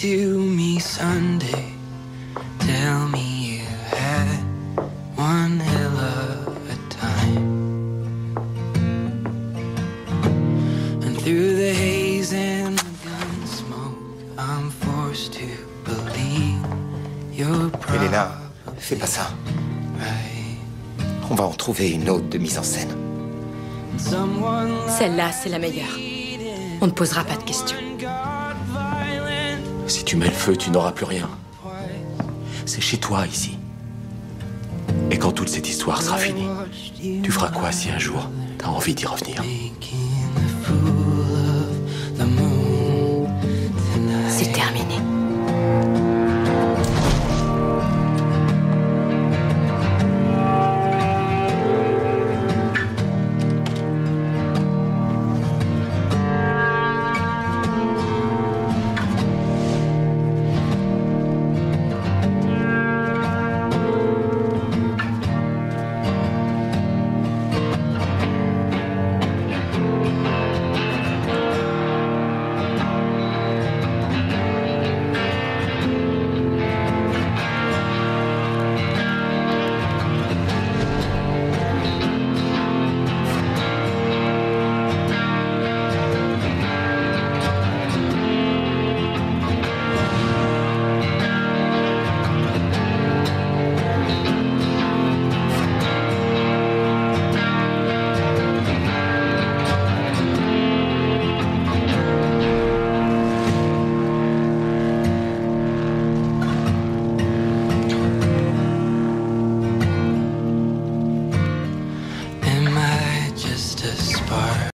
to me Sunday. Tell me you had one hell of a time. And through the haze and the gun smoke, I'm forced to believe you're probably Elena, fais pas ça. On va en trouver une autre de mise en scène. Celle-là, c'est la meilleure. On ne posera pas de questions. Si tu mets le feu, tu n'auras plus rien. C'est chez toi, ici. Et quand toute cette histoire sera finie, tu feras quoi si un jour t'as envie d'y revenir ?